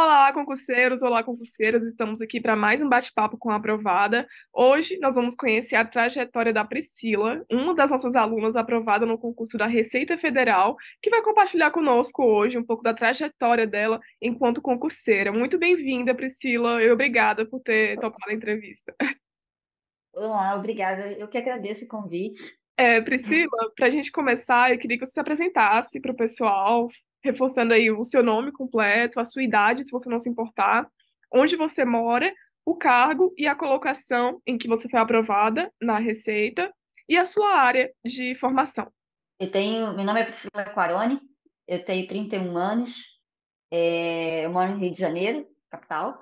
Olá, concurseiros! Olá, concurseiras! Estamos aqui para mais um bate-papo com a aprovada. Hoje nós vamos conhecer a trajetória da Priscila, uma das nossas alunas aprovada no concurso da Receita Federal, que vai compartilhar conosco hoje um pouco da trajetória dela enquanto concurseira. Muito bem-vinda, Priscila, e obrigada por ter topado a entrevista. Olá, obrigada. Eu que agradeço o convite. Priscila, para a gente começar, eu queria que você se apresentasse para o pessoal, reforçando aí o seu nome completo, a sua idade, se você não se importar, onde você mora, o cargo e a colocação em que você foi aprovada na Receita e a sua área de formação. Meu nome é Priscila Acquarone, eu tenho 31 anos, eu moro no Rio de Janeiro, capital,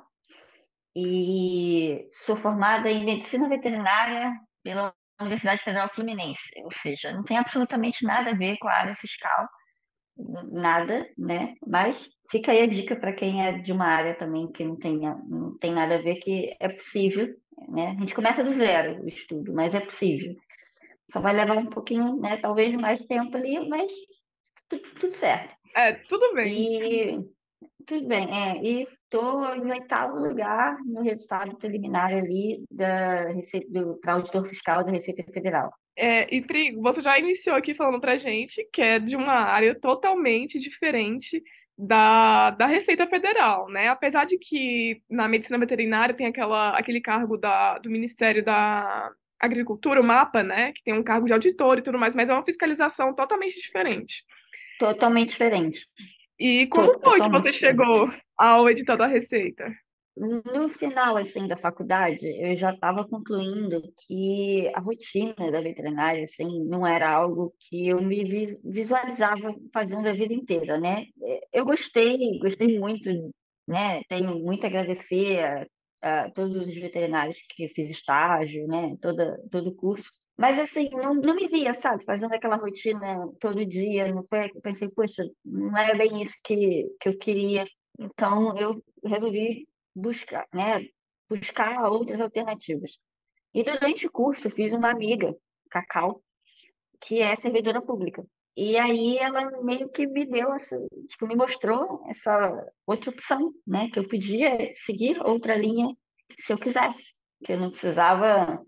e sou formada em Medicina Veterinária pela Universidade Federal Fluminense, ou seja, não tem absolutamente nada a ver com a área fiscal, nada, né? Mas fica aí a dica para quem é de uma área também que não tem nada a ver, que é possível, né? A gente começa do zero o estudo, mas é possível. Só vai levar um pouquinho, né? Talvez mais tempo ali, mas tudo certo. Tudo bem. Tudo bem. E estou em oitavo lugar no resultado preliminar ali para auditor fiscal da Receita Federal. E Pri, você já iniciou aqui falando para a gente que é de uma área totalmente diferente da Receita Federal, né? Apesar de que na medicina veterinária tem aquele cargo do Ministério da Agricultura, o MAPA, né? Que tem um cargo de auditor e tudo mais, mas é uma fiscalização totalmente diferente. Totalmente diferente. E como foi que você chegou ao edital da Receita? No final, assim, da faculdade, eu já estava concluindo que a rotina da veterinária, assim, não era algo que eu me visualizava fazendo a vida inteira, né? Eu gostei muito, né? Tenho muito a agradecer a todos os veterinários que fiz estágio, né? Todo o curso. Mas, assim, não me via, sabe? Fazendo aquela rotina todo dia. Não foi? Eu pensei, poxa, não era bem isso que eu queria. Então, eu resolvi buscar, né? Buscar outras alternativas. E durante o curso, eu fiz uma amiga, Cacau, que é servidora pública. E aí ela meio que me deu, me mostrou essa outra opção, né? Que eu podia seguir outra linha se eu quisesse. Que eu não precisava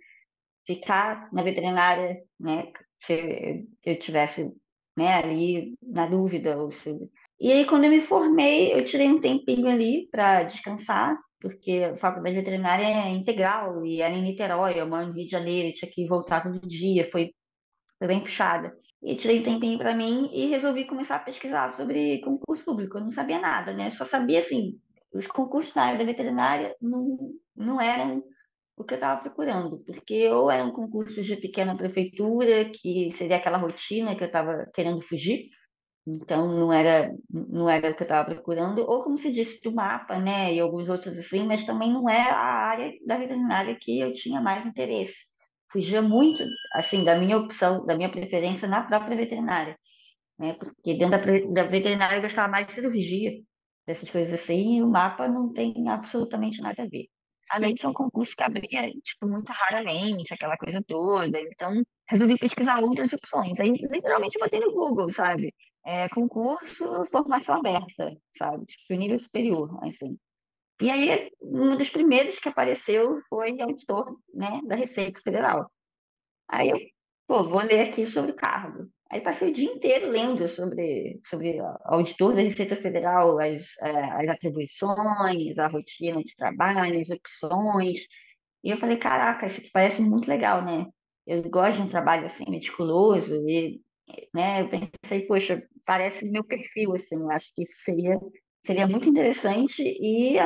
ficar na veterinária, né? Se eu tivesse, né, ali na dúvida ou se... E aí, quando eu me formei, eu tirei um tempinho ali para descansar, porque a faculdade veterinária é integral e era em Niterói, eu moro no Rio de Janeiro, eu tinha que voltar todo dia, foi bem puxada. E tirei um tempinho para mim e resolvi começar a pesquisar sobre concurso público. Eu não sabia nada, né? Eu só sabia, assim, os concursos na área da veterinária não eram o que eu estava procurando, porque ou eram concursos de pequena prefeitura, que seria aquela rotina que eu estava querendo fugir, então, não era o que eu estava procurando. Ou, como se disse, do MAPA, né? E alguns outros assim, mas também não é a área da veterinária que eu tinha mais interesse. Fugia muito, assim, da minha opção, da minha preferência na própria veterinária, né? Porque dentro da veterinária eu gostava mais de cirurgia, dessas coisas assim, e o MAPA não tem absolutamente nada a ver. Além de ser um concurso que abria, tipo, muito raramente, aquela coisa toda. Então, resolvi pesquisar outras opções. Aí, literalmente, botei no Google, sabe? Concurso, formação aberta, sabe? Tipo, nível superior, assim. E aí, um dos primeiros que apareceu foi auditor, né, da Receita Federal. Aí eu, vou ler aqui sobre cargo. Aí passei o dia inteiro lendo sobre auditor da Receita Federal, as atribuições, a rotina de trabalho, as opções. E eu falei, caraca, isso aqui parece muito legal, né? Eu gosto de um trabalho, assim, meticuloso. E, né, eu pensei, poxa, parece meu perfil, assim. Eu acho que isso seria muito interessante. E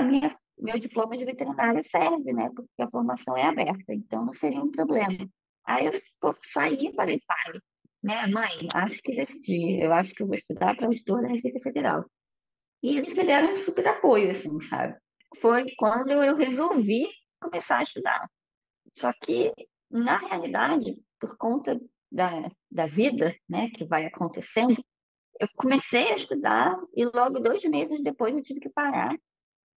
meu diploma de veterinária serve, né? Porque a formação é aberta, então não seria um problema. Aí eu saí e falei, pai, né, mãe, acho que decidi, eu acho que eu vou estudar para auditor da Receita Federal. E eles me deram um super apoio, assim, sabe? Foi quando eu resolvi começar a estudar. Só que, na realidade, por conta da vida, né, que vai acontecendo, eu comecei a estudar e logo 2 meses depois eu tive que parar,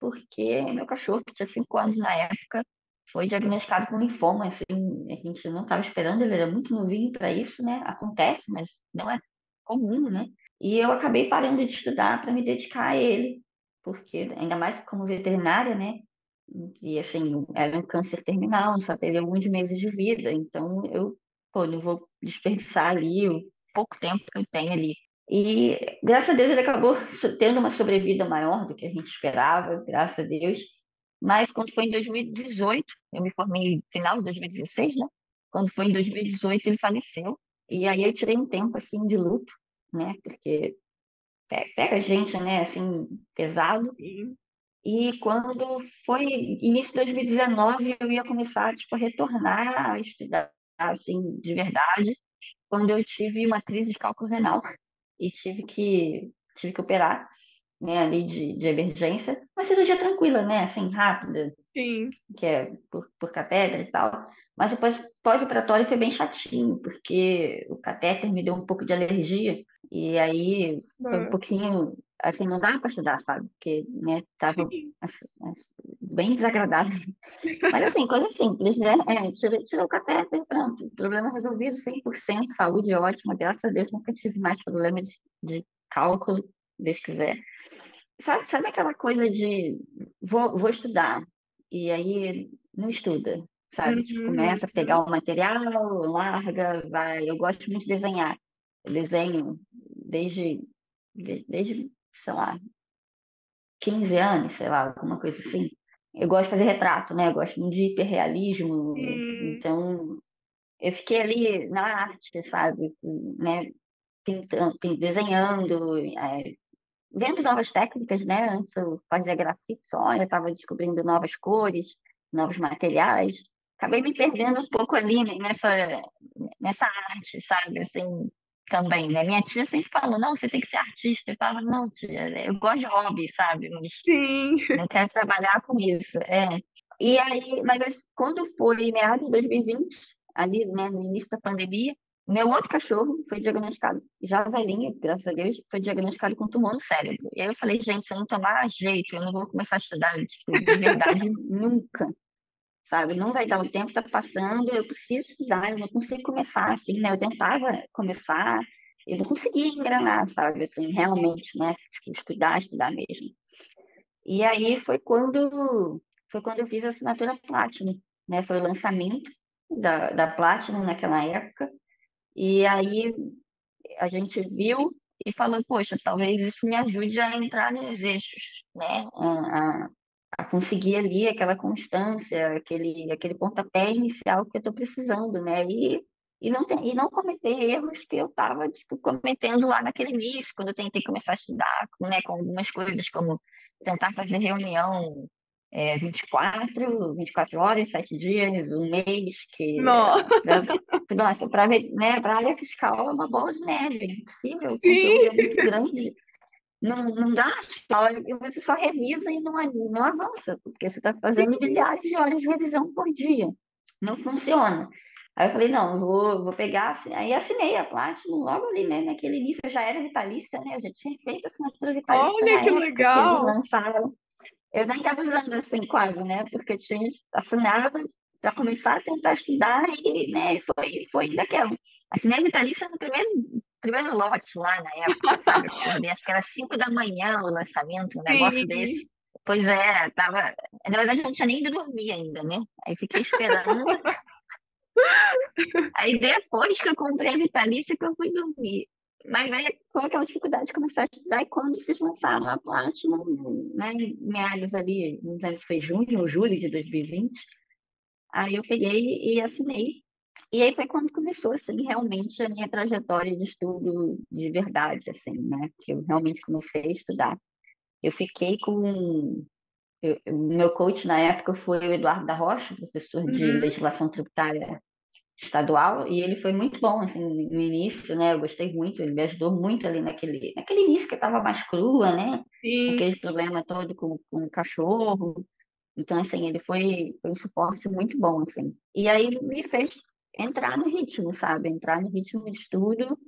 porque meu cachorro, que tinha 5 anos na época, foi diagnosticado com linfoma, assim, a gente não estava esperando, ele era muito novinho para isso, né? Acontece, mas não é comum, né? E eu acabei parando de estudar para me dedicar a ele, porque ainda mais como veterinária, né? E assim, era um câncer terminal, só teria alguns meses de vida, então eu, pô, não vou desperdiçar ali o pouco tempo que eu tenho ali. E graças a Deus ele acabou tendo uma sobrevida maior do que a gente esperava, graças a Deus. Mas quando foi em 2018, eu me formei no final de 2016, né? Quando foi em 2018 ele faleceu. E aí eu tirei um tempo assim de luto, né? Porque pega a gente, né? Assim, pesado. E quando foi início de 2019, eu ia começar, tipo, a retornar a estudar, assim, de verdade, quando eu tive uma crise de cálculo renal e tive que operar, né, ali de emergência. Uma cirurgia tranquila, né, assim, rápida. Sim. Que é por catéter e tal. Mas o pós-operatório foi bem chatinho, porque o catéter me deu um pouco de alergia. E aí foi um pouquinho... Assim, não dava para estudar, sabe? Porque, né, tava bem desagradável. Mas, assim, coisa simples, né? Tirou o catéter, pronto. Problema resolvido, 100%. Saúde ótima, graças a Deus. Nunca tive mais problema de cálculo, Deus quiser. Sabe aquela coisa de vou estudar, e aí não estuda, sabe? Uhum. Tipo, começa a pegar o material, larga, vai. Eu gosto muito de desenhar. Eu desenho desde sei lá, 15 anos, sei lá, alguma coisa assim. Eu gosto de fazer retrato, né? Eu gosto muito de hiperrealismo. Então, eu fiquei ali na arte, sabe? Né? Pintando, desenhando, vendo novas técnicas, né? Antes eu fazia grafite só, eu estava descobrindo novas cores, novos materiais. Acabei me perdendo um pouco ali nessa arte, sabe? Assim... Também, né? Minha tia sempre falou, não, você tem que ser artista. Eu falava, não, tia, eu gosto de hobby, sabe? Mas sim, não quero trabalhar com isso. É. E aí, mas quando foi em meados de 2020, ali, né, no início da pandemia, meu outro cachorro foi diagnosticado, já velhinha, graças a Deus, foi diagnosticado com tumor no cérebro. E aí eu falei, gente, se eu não tomar jeito, eu não vou começar a estudar, tipo, de verdade, nunca. Sabe, não vai dar, o tempo tá passando, eu preciso estudar, eu não consigo começar, assim, né, eu tentava começar, eu não conseguia engrenar, sabe, assim, realmente, né, estudar mesmo. E aí foi quando eu fiz a assinatura Platinum, né, foi o lançamento da Platinum naquela época, e aí a gente viu e falou, poxa, talvez isso me ajude a entrar nos eixos, né, a conseguir ali aquela constância, aquele pontapé inicial que eu estou precisando, né? E não cometer erros que eu estava, tipo, cometendo lá naquele início, quando eu tentei começar a estudar, né? Com algumas coisas, como tentar fazer reunião 24 horas, 7 dias, um mês, que... Nossa, para a área fiscal é uma bola de neve, é impossível, o conteúdo é muito grande. Não dá, você só revisa e não avança, porque você está fazendo milhares de horas de revisão por dia. Não funciona. Aí eu falei, não, vou pegar. Aí assinei a Platinum logo ali, né? Naquele início eu já era vitalícia, né? Eu já tinha feito a assinatura vitalícia. Olha que legal! Que eles lançaram. Eu nem estava usando assim quase, né? Porque eu tinha assinado para começar a tentar estudar e, né, foi daquela. Assinei a vitalícia no primeiro lote lá na época, sabe? Acho que era 5 da manhã o lançamento, um negócio desse. Pois é, tava... Na verdade, eu não tinha nem ido dormir ainda, né? Aí fiquei esperando. Aí depois que eu comprei a vitalícia, que eu fui dormir. Mas aí foi aquela dificuldade de começar a estudar. E quando se lançaram a Platinum, né, meados ali, não sei se foi junho ou julho de 2020, aí eu peguei e assinei. E aí foi quando começou, assim, realmente a minha trajetória de estudo de verdade, assim, né? Que eu realmente comecei a estudar. Eu fiquei com... Meu coach na época foi o Eduardo da Rocha, professor de legislação tributária estadual, e ele foi muito bom, assim, no início, né? Eu gostei muito, ele me ajudou muito ali naquele início que eu estava mais crua, né? Sim. Aquele problema todo com o cachorro. Então, assim, ele foi um suporte muito bom, assim. E aí me fez... entrar no ritmo, sabe? Entrar no ritmo de estudo,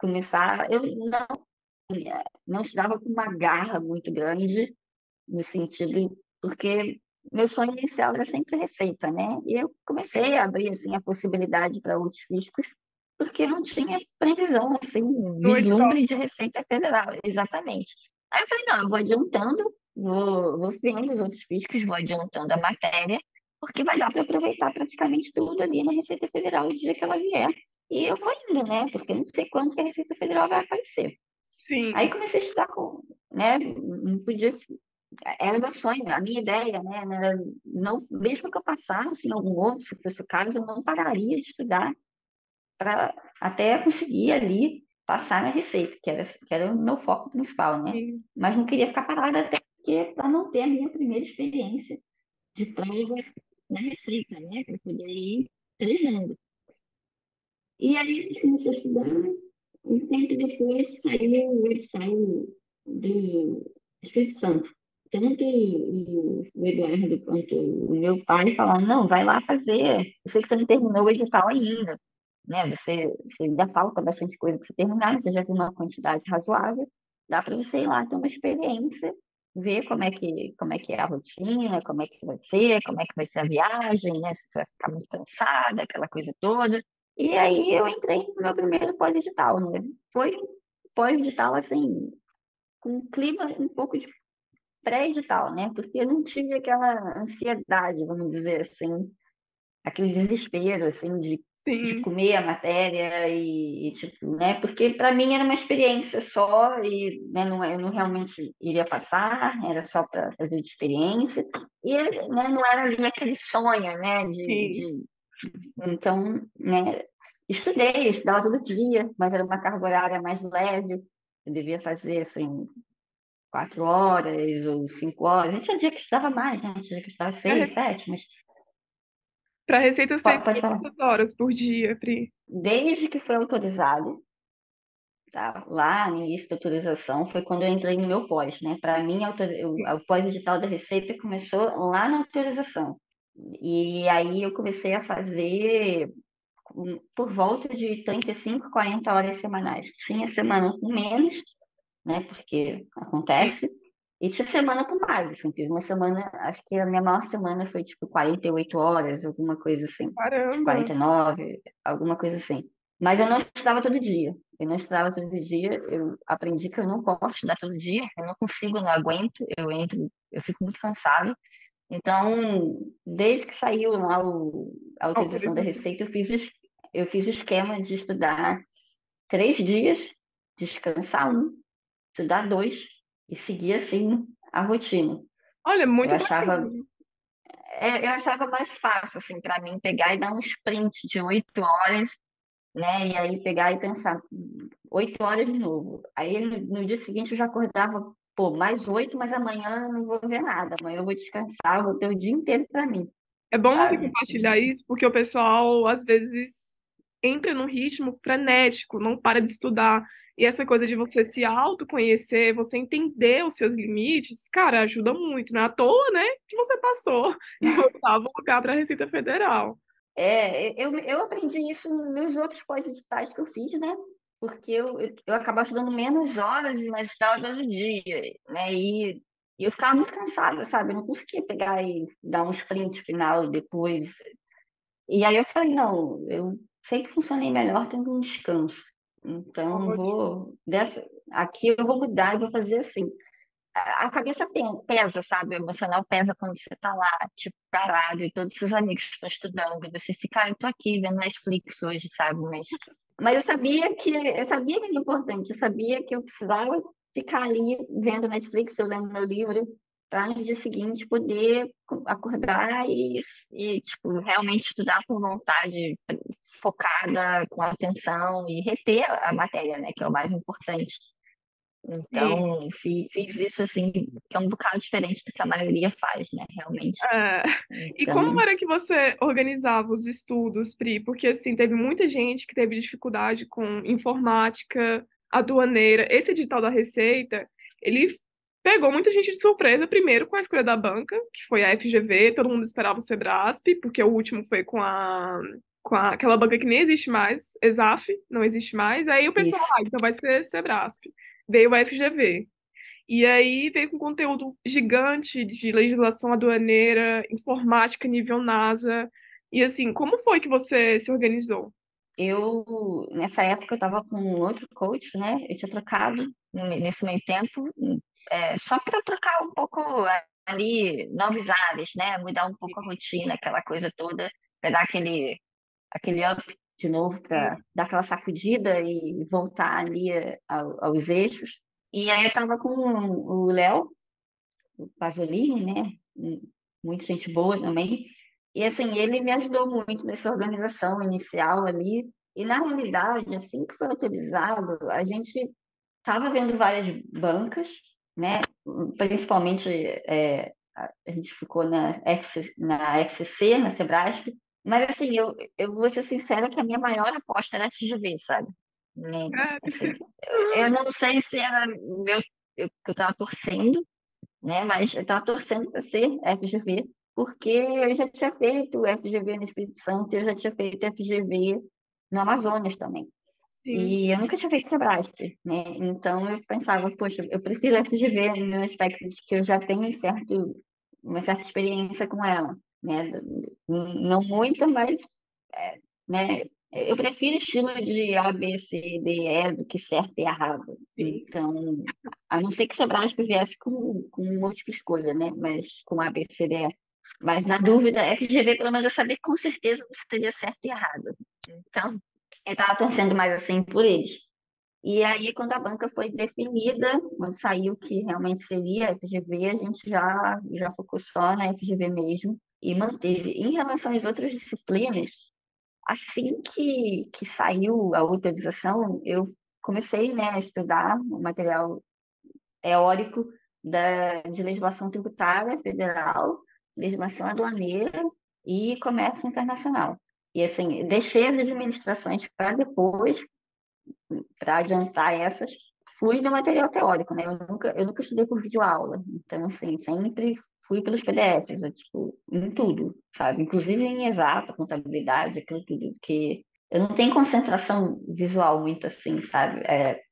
começar... Eu não estudava com uma garra muito grande, no sentido... Porque meu sonho inicial era sempre receita, né? E eu comecei a abrir, assim, a possibilidade para outros riscos, porque não tinha previsão, assim, vislumbre de Receita Federal, exatamente. Aí eu falei, não, eu vou adiantando, vou vendo os outros fiscos, vou adiantando a matéria, porque vai dar para aproveitar praticamente tudo ali na Receita Federal o dia que ela vier. E eu vou indo, né? Porque eu não sei quando que a Receita Federal vai aparecer. Sim. Aí comecei a estudar, né? Não podia... Era meu sonho, a minha ideia, né? Não, mesmo que eu passasse em algum outro, se fosse o caso, eu não pararia de estudar para até conseguir ali passar na Receita, que era o meu foco principal, né? Sim. Mas não queria ficar parada até porque para não ter a minha primeira experiência de prova na Receita, né? Para poder ir treinando. E aí, comecei a estudar, um tempo depois saiu o website do Silvio Sanz. Tanto o Eduardo quanto o meu pai falaram, não, vai lá fazer. Eu sei que você não terminou o edital ainda, né? Você ainda falta bastante coisa para você terminar, você já tem uma quantidade razoável, dá para você ir lá ter uma experiência, ver como é que é a rotina, como é que vai ser, a viagem, né? Se você vai ficar muito cansada, aquela coisa toda. E aí eu entrei no meu primeiro pós-edital, né? Foi pós-edital, assim, com um clima um pouco de pré-edital, né? Porque eu não tive aquela ansiedade, vamos dizer assim, aquele desespero, assim, de comer a matéria e tipo, né? Porque para mim era uma experiência só e né, eu não realmente iria passar, era só para fazer de experiência. E né, não era ali aquele sonho, né? Então, né, estudava todo dia, mas era uma carga horária mais leve, eu devia fazer, assim, 4 horas ou 5 horas, a gente tinha que estudava mais, né, a gente tinha que estudava 6, 7, mas... Para a Receita, 6 horas por dia, Pri? Desde que foi autorizado, tá? Lá no início da autorização, foi quando eu entrei no meu pós, né, para mim, o pós-digital da Receita começou lá na autorização. E aí eu comecei a fazer por volta de 35, 40 horas semanais. Tinha semana com menos, né, porque acontece, e tinha semana com mais. Assim, uma semana, acho que a minha maior semana foi tipo 48 horas, alguma coisa assim. Caramba. 49, alguma coisa assim. Mas eu não estudava todo dia. Eu aprendi que eu não posso estudar todo dia, eu não consigo, não aguento, eu fico muito cansada. Então, desde que saiu lá a autorização da Receita, eu fiz o esquema de estudar 3 dias, descansar 1, estudar 2 e seguir, assim, a rotina. Olha, muito bacana. Eu achava mais fácil, assim, para mim pegar e dar um sprint de 8 horas, né? E aí pegar e pensar, 8 horas de novo. Aí, no dia seguinte, eu já acordava... Pô, mais 8, mas amanhã eu não vou ver nada. Amanhã eu vou descansar, eu vou ter o dia inteiro para mim. É bom você compartilhar isso, porque o pessoal, às vezes, entra num ritmo frenético, não para de estudar. E essa coisa de você se autoconhecer, você entender os seus limites, cara, ajuda muito. Não é à toa, né, que você passou e voltava a lugar para a Receita Federal. Eu aprendi isso nos outros pós-editais que eu fiz, né? Porque eu acabava estudando menos horas, mas estava dando dia, né? E eu ficava muito cansada, sabe? Eu não conseguia pegar e dar um sprint final depois. E aí eu falei, não, eu sei que funcionei melhor tendo um descanso. Então, aqui eu vou mudar e vou fazer assim. A cabeça pesa, sabe? O emocional pesa quando você está lá, tipo, parado, e todos os seus amigos estão estudando, e você fica, eu tô aqui vendo Netflix hoje, sabe? Mas eu sabia que era importante, eu sabia que eu precisava ficar ali vendo Netflix, eu lendo meu livro, para no dia seguinte poder acordar e tipo, realmente estudar com vontade, focada, com atenção e reter a matéria, né, que é o mais importante. Então, fiz isso assim, que é um bocado diferente do que a maioria faz, né, realmente. Então... E como era que você organizava os estudos, Pri? Porque, assim, teve muita gente que teve dificuldade com informática, aduaneira. Esse edital da Receita, ele pegou muita gente de surpresa, primeiro com a escolha da banca, que foi a FGV, todo mundo esperava o Sebrae-SP, porque o último foi com aquela banca que nem existe mais, ESAF, não existe mais. Aí o pessoal, então vai ser Sebrae-SP. Veio a FGV. E aí veio com conteúdo gigante de legislação aduaneira, informática nível NASA. E assim, como foi que você se organizou? Eu, nessa época, eu estava com outro coach, né? Eu tinha trocado nesse meio tempo. só para trocar um pouco ali novos ares, né? Mudar um pouco a rotina, aquela coisa toda, pegar aquele up de novo para dar aquela sacudida e voltar ali aos eixos. E aí eu estava com o Léo, o Pasolini, né? Muito gente boa também. E, assim, ele me ajudou muito nessa organização inicial ali. E, na realidade, assim que foi autorizado, a gente estava vendo várias bancas, né? Principalmente, a gente ficou na FCC, na Sebrae-SP. Mas, assim, eu vou ser sincera que a minha maior aposta era a FGV, sabe? Né? Assim, eu não sei se era que eu estava torcendo, né? Mas eu estava torcendo para ser FGV, porque eu já tinha feito FGV no Espírito Santo, eu já tinha feito FGV no Amazonas também. Sim. E eu nunca tinha feito Sebrae-SP, né? Então, eu pensava, poxa, eu prefiro FGV no aspecto de que eu já tenho uma certa experiência com ela, né? Não muita, mas, né? Eu prefiro estilo de A, B, C, D, E do que certo e errado. Sim. Então, a não ser que Sebrae-SP viesse com múltipla escolha, né? Mas com A, B, C, D, E. Mas, na dúvida, FGV, pelo menos, eu sabia com certeza que seria certo e errado. Então, eu estava torcendo mais assim por eles. E aí, quando a banca foi definida, quando saiu que realmente seria a FGV, a gente já focou só na FGV mesmo e manteve. Em relação às outras disciplinas, assim que saiu a autorização, eu comecei, né, a estudar o material teórico de legislação tributária federal, legislação aduaneira e comércio internacional. E, assim, deixei as administrações para depois, para adiantar essas, fui no material teórico, né? Eu nunca estudei por videoaula, então, assim, sempre fui pelos PDFs, né? Tipo, em tudo, sabe? Inclusive em exata, contabilidade, aquilo tudo, que eu não tenho concentração visual muito, assim, sabe?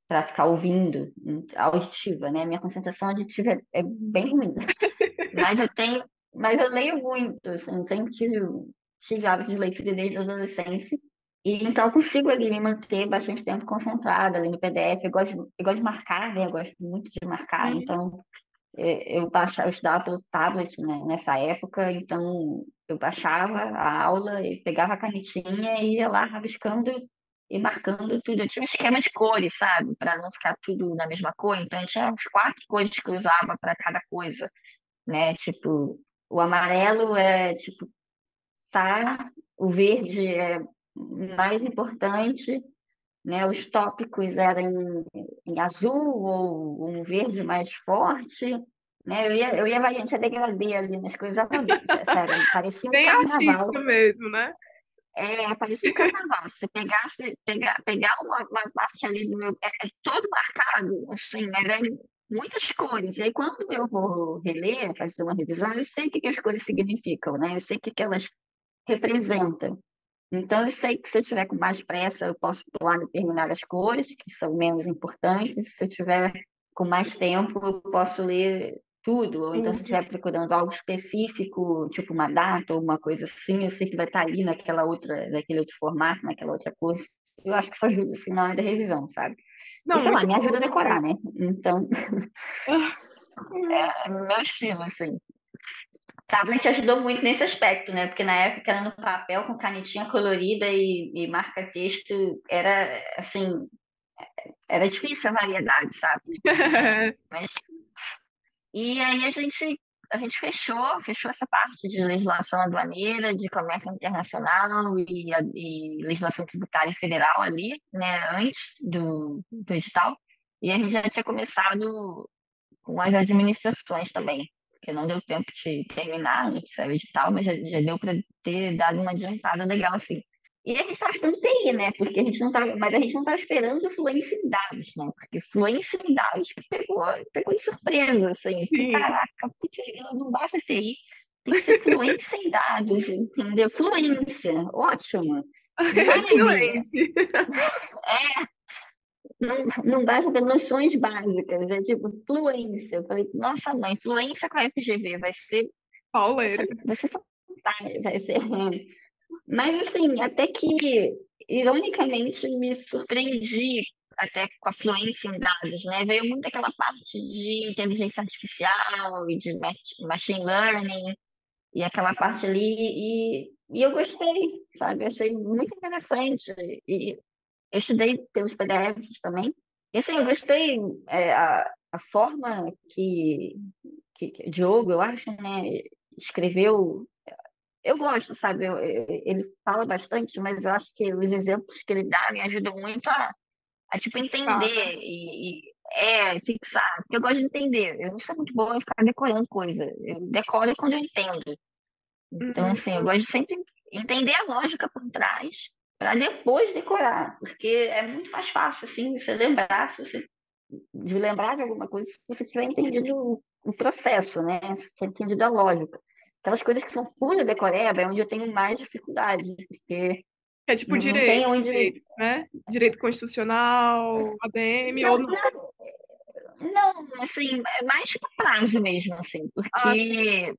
Para ficar ouvindo, auditiva, né? Minha concentração auditiva é bem ruim, mas eu leio muito, assim, sempre tive hábito de leitura desde a adolescência, e então eu consigo ali me manter bastante tempo concentrada ali no PDF. Eu gosto de marcar, né? Eu gosto muito de marcar, então eu estudava pelo tablet, né, nessa época, então eu baixava a aula e pegava a canetinha e ia lá rabiscando e marcando tudo. Eu tinha um esquema de cores, sabe, para não ficar tudo na mesma cor, então eu tinha as 4 cores que eu usava para cada coisa, né, tipo, o amarelo é, tipo, tá, o verde é mais importante, né? Os tópicos eram em azul ou um verde mais forte, né? Eu ia variante a degradê ali nas coisas, sério, parecia um carnaval. Bem mesmo, né? Parecia um carnaval. Se pegar uma parte ali do meu... É todo marcado, assim, mas é muitas cores. E aí, quando eu vou reler, fazer uma revisão, eu sei o que as cores significam, né? Eu sei o que elas representam. Então, eu sei que se eu tiver com mais pressa, eu posso pular determinadas cores, que são menos importantes. Se eu tiver com mais tempo, eu posso ler tudo. Ou então, se eu estiver procurando algo específico, tipo uma data ou uma coisa assim, eu sei que vai estar ali naquele outro formato, naquela outra cor. Eu acho que isso ajuda, assim, na hora da revisão, sabe? Não, e, sei lá, me ajuda a decorar, né? Então, meu estilo, assim. Tablet ajudou muito nesse aspecto, né? Porque na época era no papel com canetinha colorida e marca-texto, era assim, era difícil a variedade, sabe? Mas... E aí a gente fechou essa parte de legislação aduaneira, de comércio internacional e legislação tributária federal ali, né? Antes do edital. E a gente já tinha começado com as administrações também, porque não deu tempo de terminar, não sei o edital, mas já deu para ter dado uma adiantada legal, assim. E a gente estava estudando TI, né? Porque mas a gente não estava esperando fluência em dados, né? Porque fluência em dados pegou de surpresa, assim. Sim. Caraca, putz, não basta TI, tem que ser fluência em dados, entendeu? Fluência, ótimo. Excelente. Não basta ter noções básicas, é tipo fluência. Eu falei, nossa mãe, fluência com a FGV vai ser... Pauleira. Vai ser... Mas, assim, até que, ironicamente, me surpreendi até com a fluência em dados, né? Veio muito aquela parte de inteligência artificial e de machine learning e aquela parte ali, e eu gostei, sabe? Eu achei muito interessante, e eu estudei pelos PDFs também. E assim, eu gostei a forma que Diogo, eu acho, né, escreveu. Eu gosto, sabe? Ele fala bastante, mas eu acho que os exemplos que ele dá me ajudam muito a tipo, entender e fixar. Porque eu gosto de entender. Eu não sou muito boa em ficar decorando coisa. Eu decoro quando eu entendo. Então, assim, eu gosto de sempre entender a lógica por trás para depois decorar. Porque é muito mais fácil, assim, você lembrar, de lembrar de alguma coisa se você tiver entendido o processo, né? Se você tiver entendido a lógica. Aquelas coisas que são pura decoreba é onde eu tenho mais dificuldade, porque é tipo direito, tem onde... né? Direito constitucional, ADM não, ou não. Não, assim, é mais prazo mesmo, assim, porque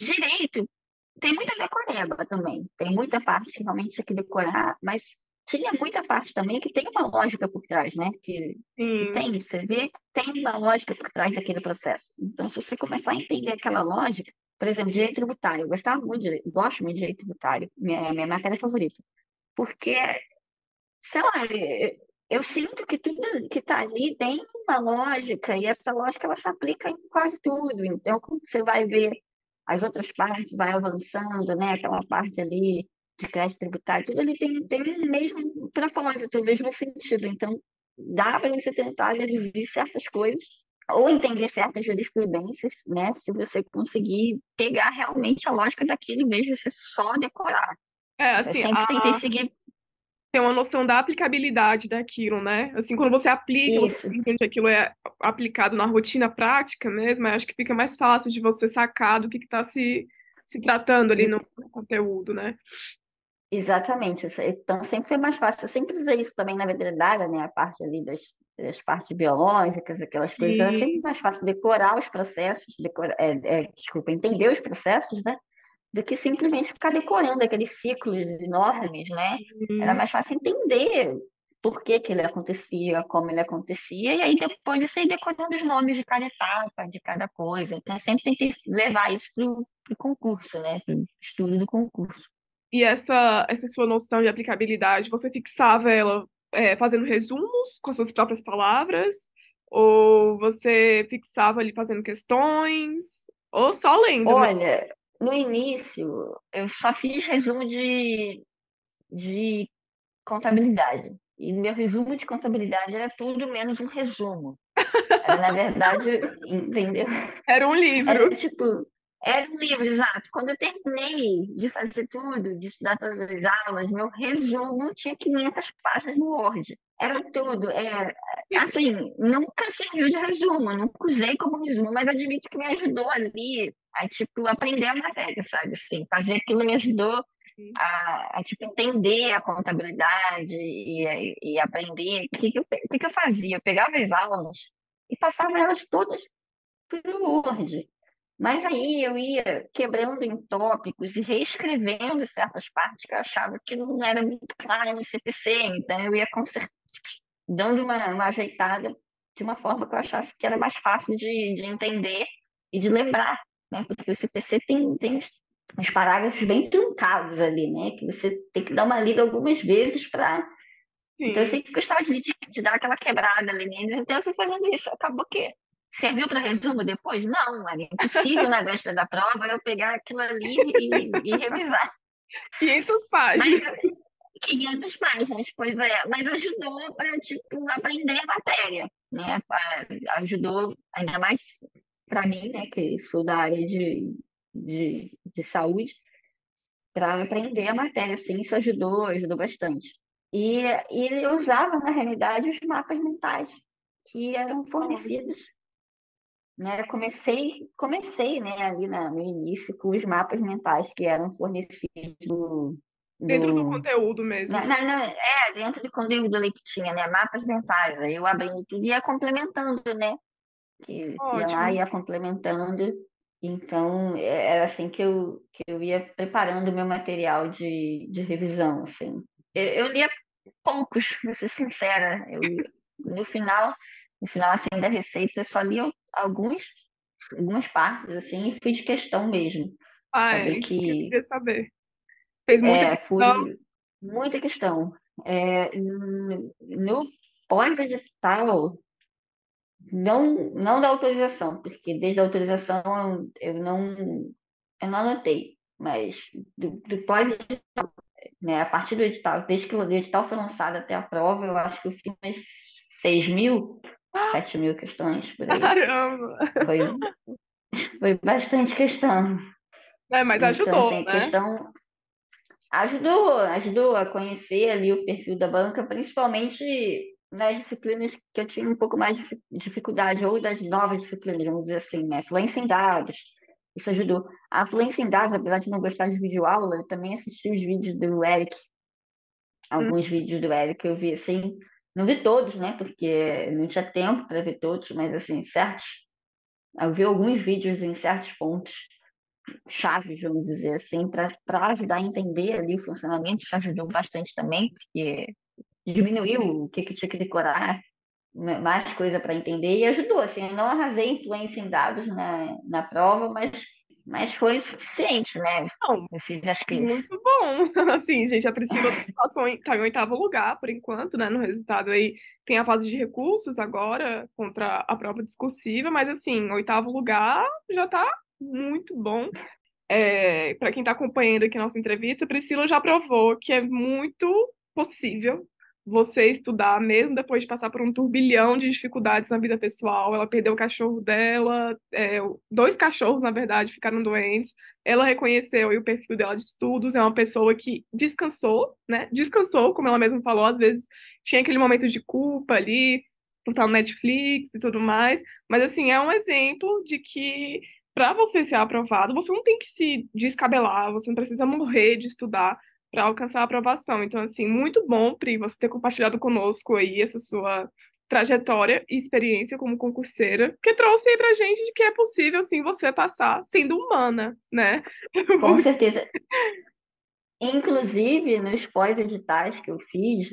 direito tem muita decoreba também, tem muita parte que realmente você tem que decorar, mas tinha muita parte também que tem uma lógica por trás, né? Que tem, você vê, tem uma lógica por trás daquele processo. Então, se você começar a entender aquela lógica, por exemplo, direito tributário. Eu gostava muito de direito, gosto muito de direito tributário, minha matéria favorita. Porque, sei lá, eu sinto que tudo que está ali tem uma lógica, e essa lógica ela se aplica em quase tudo. Então, como você vai ver as outras partes, vai avançando, né? Aquela parte ali de crédito tributário, tudo ali tem o mesmo propósito, o mesmo sentido. Então, dá para você tentar reduzir certas coisas, ou entender certas jurisprudências, né? Se você conseguir pegar realmente a lógica daquele, em vez de você só decorar. É, assim, sempre tentei seguir. Tem uma noção da aplicabilidade daquilo, né? Assim, quando você aplica, você entende que aquilo é aplicado na rotina prática mesmo, acho que fica mais fácil de você sacar do que está se tratando ali no conteúdo, né? Exatamente. Então, sempre foi mais fácil. Eu sempre usei isso também na veterinária, né? A parte ali das partes biológicas, aquelas coisas, é sempre mais fácil decorar os processos, entender os processos, né? Do que simplesmente ficar decorando aqueles ciclos enormes, né? Era mais fácil entender por que ele acontecia, como ele acontecia, e aí depois você ir decorando os nomes de cada etapa, de cada coisa. Então, eu sempre tentei levar isso para o concurso, né? Pro estudo do concurso. E essa sua noção de aplicabilidade, você fixava ela fazendo resumos com as suas próprias palavras? Ou você fixava ali fazendo questões? Ou só lendo? Olha, né? No início, eu só fiz resumo de contabilidade. E meu resumo de contabilidade era tudo menos um resumo. Era, na verdade, entendeu? Era um livro. Era um livro, exato. Quando eu terminei de fazer tudo, de estudar todas as aulas, meu resumo tinha 500 páginas no Word. Era tudo. Assim, nunca serviu de resumo, nunca usei como resumo, mas admito que me ajudou ali a aprender a matéria, sabe? Assim, fazer aquilo me ajudou a entender a contabilidade e aprender o que eu fazia. Eu pegava as aulas e passava elas todas pro Word. Mas aí eu ia quebrando em tópicos e reescrevendo certas partes que eu achava que não era muito clara no CPC, então eu ia dando uma ajeitada de uma forma que eu achasse que era mais fácil de entender e de lembrar, né? Porque o CPC tem uns parágrafos bem truncados ali, né? Que você tem que dar uma lida algumas vezes para... Então eu sempre gostava de dar aquela quebrada ali, né? Então eu fui fazendo isso, acabou que... Serviu para resumo depois? Não, era impossível na véspera da prova eu pegar aquilo ali e revisar. 500 páginas. 500 páginas, pois é. Mas ajudou para aprender a matéria, né? Ajudou, ainda mais para mim, né? Que sou da área de saúde, para aprender a matéria, assim, isso ajudou bastante. E eu usava, na realidade, os mapas mentais que eram fornecidos. Né, comecei, né, ali no início com os mapas mentais que eram fornecidos dentro do conteúdo mesmo. Dentro do conteúdo ali que tinha, né, mapas mentais. Aí eu abrindo tudo e ia complementando, né? Ia complementando. Então, era assim que eu ia preparando o meu material de revisão, assim. Eu lia poucos, vou ser sincera. Eu no final assim, da receita, eu só li algumas partes, assim, e fiz questão mesmo. Ah, saber é isso que eu queria saber. Fez muita questão? Muita questão. No pós-edital, não da autorização, porque desde a autorização eu não anotei, mas do pós-edital, né, a partir do edital, desde que o edital foi lançado até a prova, eu acho que eu fiz umas 7 mil questões por aí. Caramba! Foi bastante questão. Mas ajudou, então, assim, né? Questão... Ajudou a conhecer ali o perfil da banca, principalmente nas disciplinas que eu tinha um pouco mais de dificuldade, ou das novas disciplinas, vamos dizer assim, né? Fluência em dados, isso ajudou. A fluência em dados, apesar de não gostar de videoaula, eu também assisti os vídeos do Eric, alguns vídeos do Eric eu vi, assim, não vi todos, né? Porque não tinha tempo para ver todos, mas, assim, certos, eu vi alguns vídeos em certos pontos chaves, vamos dizer assim, para ajudar a entender ali o funcionamento. Isso ajudou bastante também, porque diminuiu o que tinha que decorar, mais coisa para entender, e ajudou, assim, eu não arrasei influência em dados na prova, mas foi suficiente, né? Não, eu fiz as coisas. Muito bom, assim, gente, a Priscila está em 8º lugar, por enquanto, né, no resultado aí, tem a fase de recursos agora, contra a prova discursiva, mas, assim, 8º lugar já está muito bom. Para quem está acompanhando aqui nossa entrevista, Priscila já provou que é muito possível você estudar, mesmo depois de passar por um turbilhão de dificuldades na vida pessoal. Ela perdeu o cachorro dela, 2 cachorros, na verdade, ficaram doentes. Ela reconheceu o perfil dela de estudos, é uma pessoa que descansou, né? Descansou, como ela mesma falou, às vezes tinha aquele momento de culpa ali, por estar no Netflix e tudo mais, mas, assim, é um exemplo de que para você ser aprovado, você não tem que se descabelar, você não precisa morrer de estudar para alcançar a aprovação. Então, assim, muito bom, Pri, você ter compartilhado conosco aí essa sua trajetória e experiência como concurseira, que trouxe aí pra gente de que é possível, sim, você passar sendo humana, né? Com certeza. Inclusive, nos pós-editais que eu fiz,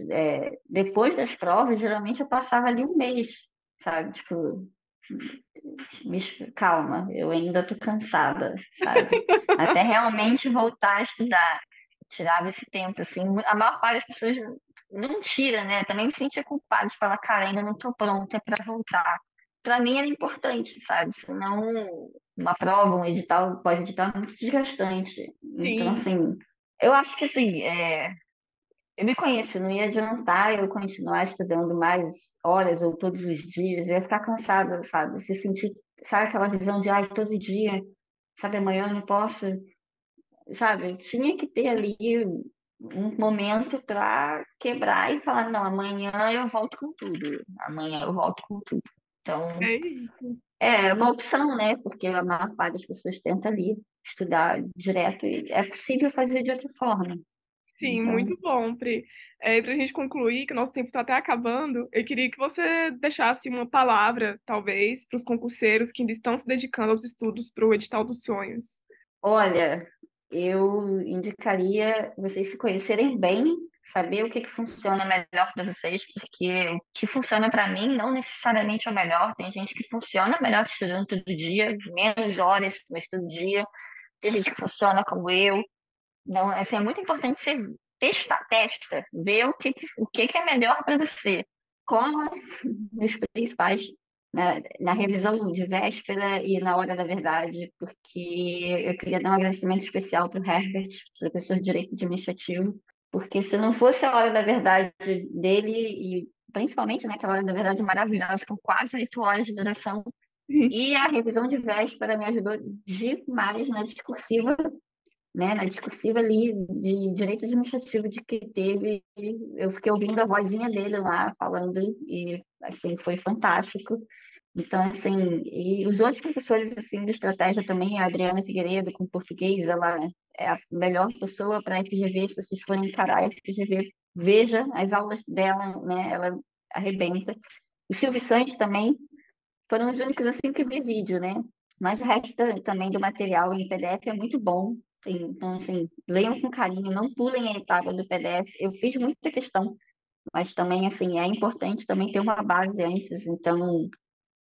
depois das provas, geralmente eu passava ali um mês, sabe? Tipo... calma, eu ainda tô cansada, sabe? Até realmente voltar a estudar. Tirava esse tempo, assim. A maior parte das pessoas não tira, né? Também me sentia culpada de falar, cara, ainda não tô pronta para voltar. Para mim era importante, sabe? Senão, uma prova, um edital, pós-edital é muito desgastante. Sim. Então, assim, eu acho que, assim, eu me conheço, não ia adiantar eu continuar estudando mais horas ou todos os dias, eu ia ficar cansada, sabe? Se sentir, sabe, aquela visão de, ai, todo dia, sabe, amanhã eu não posso, sabe? Eu tinha que ter ali um momento para quebrar e falar, não, amanhã eu volto com tudo, amanhã eu volto com tudo. Então, é uma opção, né? Porque a maior parte das pessoas tenta ali estudar direto e é possível fazer de outra forma. Sim, então... muito bom, Pri. Para a gente concluir, que o nosso tempo está até acabando, eu queria que você deixasse uma palavra, talvez, para os concurseiros que ainda estão se dedicando aos estudos para o Edital dos Sonhos. Olha, eu indicaria vocês se conhecerem bem, saber o que funciona melhor para vocês, porque o que funciona para mim não necessariamente é o melhor. Tem gente que funciona melhor estudando todo dia, menos horas, mas todo dia. Tem gente que funciona como eu. Então, assim, é muito importante você testa, ver o que é melhor para você. Cola nos principais, na revisão de véspera e na hora da verdade, porque eu queria dar um agradecimento especial para o Herbert, professor de Direito Administrativo, porque se não fosse a hora da verdade dele, e principalmente naquela hora da verdade maravilhosa, com quase 8 horas de duração, e a revisão de véspera me ajudou demais na discursiva, né, na discursiva ali de direito administrativo de que teve, eu fiquei ouvindo a vozinha dele lá falando e, assim, foi fantástico. Então, assim, e os outros professores, assim, de estratégia também, a Adriana Figueiredo, com português, ela é a melhor pessoa para a FGV. Se vocês forem encarar a FGV, veja as aulas dela, né, ela arrebenta. O Silvio Sanz também, foram os únicos, assim, que vi vídeo, né, mas o resto também do material em PDF é muito bom. Então, assim, leiam com carinho, não pulem a etapa do PDF. Eu fiz muita questão mas também, assim, é importante também ter uma base antes, então...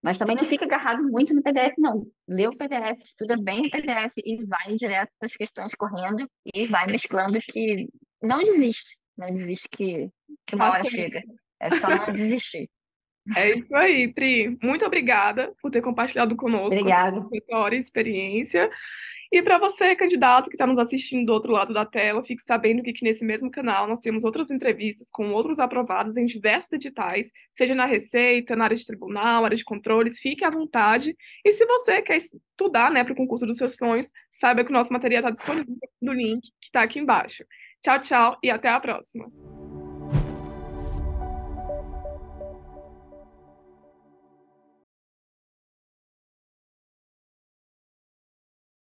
Mas também não fica agarrado muito no PDF, não. Lê o PDF, estuda bem o PDF e vai direto para as questões correndo e vai mesclando que não desiste. Não desiste que uma hora chega. É só não desistir. É isso aí, Pri. Muito obrigada por ter compartilhado conosco a sua história e experiência. E para você, candidato, que está nos assistindo do outro lado da tela, fique sabendo que nesse mesmo canal nós temos outras entrevistas com outros aprovados em diversos editais, seja na Receita, na área de tribunal, área de controles, fique à vontade. E se você quer estudar, né, para o concurso dos seus sonhos, saiba que o nosso material está disponível no link que está aqui embaixo. Tchau, tchau e até a próxima!